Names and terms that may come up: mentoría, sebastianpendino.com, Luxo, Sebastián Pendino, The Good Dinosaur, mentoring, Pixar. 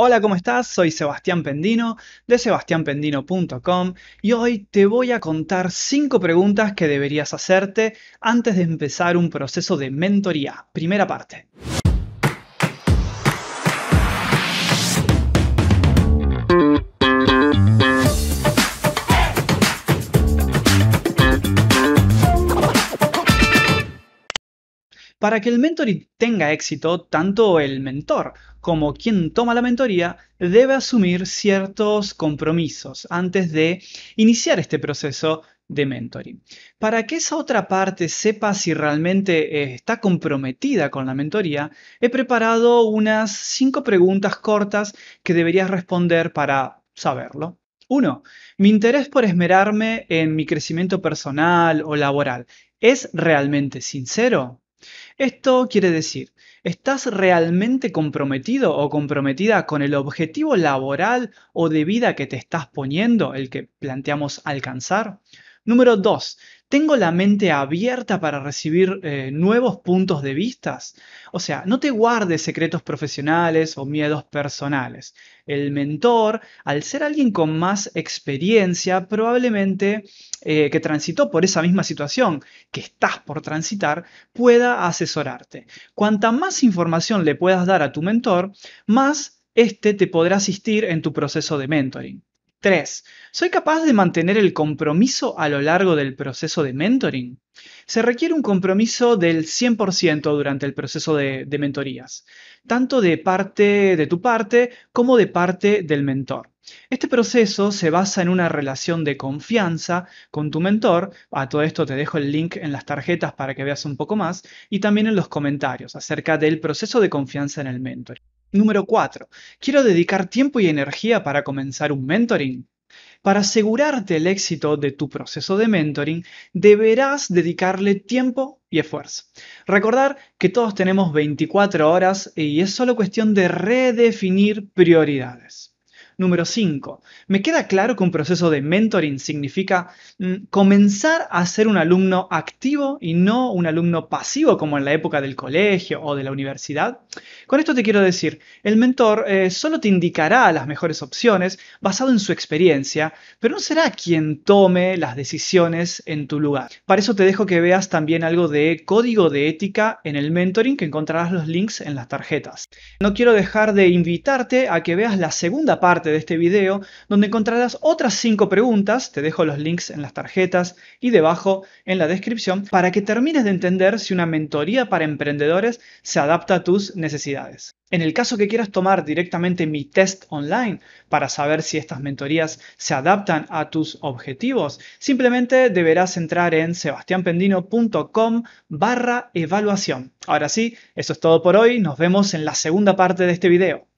Hola, ¿cómo estás? Soy Sebastián Pendino de sebastianpendino.com y hoy te voy a contar 5 preguntas que deberías hacerte antes de empezar un proceso de mentoría. Primera parte. Para que el mentoring tenga éxito, tanto el mentor como quien toma la mentoría debe asumir ciertos compromisos antes de iniciar este proceso de mentoring. Para que esa otra parte sepa si realmente está comprometida con la mentoría, he preparado unas 5 preguntas cortas que deberías responder para saberlo. 1. ¿Mi interés por esmerarme en mi crecimiento personal o laboral es realmente sincero? Esto quiere decir, ¿estás realmente comprometido o comprometida con el objetivo laboral o de vida que te estás poniendo, el que planteamos alcanzar? Número 2. ¿Tengo la mente abierta para recibir nuevos puntos de vista? O sea, no te guardes secretos profesionales o miedos personales. El mentor, al ser alguien con más experiencia, probablemente que transitó por esa misma situación que estás por transitar, pueda asesorarte. Cuanta más información le puedas dar a tu mentor, más este te podrá asistir en tu proceso de mentoring. 3. ¿Soy capaz de mantener el compromiso a lo largo del proceso de mentoring? Se requiere un compromiso del 100% durante el proceso de mentorías, tanto de tu parte como de parte del mentor. Este proceso se basa en una relación de confianza con tu mentor. A todo esto te dejo el link en las tarjetas para que veas un poco más y también en los comentarios acerca del proceso de confianza en el mentoring. Número 4. ¿Quiero dedicar tiempo y energía para comenzar un mentoring? Para asegurarte el éxito de tu proceso de mentoring, deberás dedicarle tiempo y esfuerzo. Recordar que todos tenemos 24 horas y es solo cuestión de redefinir prioridades. Número 5. ¿Me queda claro que un proceso de mentoring significa comenzar a ser un alumno activo y no un alumno pasivo como en la época del colegio o de la universidad? Con esto te quiero decir, el mentor solo te indicará las mejores opciones basado en su experiencia, pero no será quien tome las decisiones en tu lugar. Para eso te dejo que veas también algo de código de ética en el mentoring, que encontrarás los links en las tarjetas. No quiero dejar de invitarte a que veas la segunda parte de este video, donde encontrarás otras 5 preguntas. Te dejo los links en las tarjetas y debajo en la descripción para que termines de entender si una mentoría para emprendedores se adapta a tus necesidades. En el caso que quieras tomar directamente mi test online para saber si estas mentorías se adaptan a tus objetivos, simplemente deberás entrar en sebastianpendino.com/evaluación. Ahora sí, eso es todo por hoy. Nos vemos en la segunda parte de este video.